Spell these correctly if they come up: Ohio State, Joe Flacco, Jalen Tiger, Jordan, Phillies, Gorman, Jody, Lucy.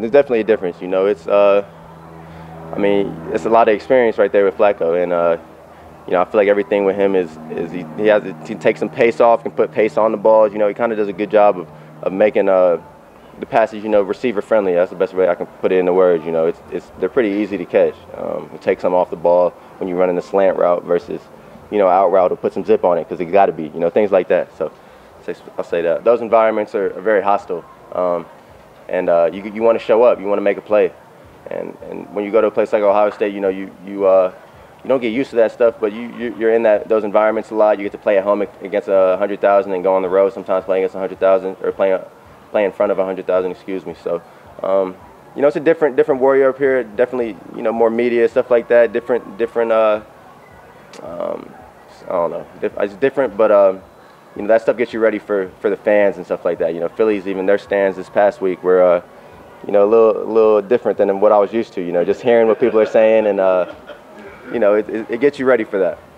there's definitely a difference. You know, it's I mean, it's a lot of experience right there with Flacco, and you know, I feel like everything with him is he takes some pace off, can put pace on the balls. You know, he kind of does a good job of making the passes, you know, receiver friendly. That's the best way I can put it in the words. You know, they're pretty easy to catch. It takes them off the ball when you're running the slant route versus, you know, out route, or put some zip on it because it got to be, you know, things like that. So I'll say that those environments are very hostile, and you want to show up, you want to make a play, and when you go to a place like Ohio State, you know, you don't get used to that stuff, but you're in those environments a lot. You get to play at home against 100,000 and go on the road sometimes playing against 100,000 or play in front of 100,000, excuse me. So, you know, it's a different warrior up here. Definitely, you know, more media, stuff like that. I don't know. It's different, but, you know, that stuff gets you ready for the fans and stuff like that. You know, Phillies, even their stands this past week were, you know, a little different than what I was used to, you know, just hearing what people are saying, and, you know, it gets you ready for that.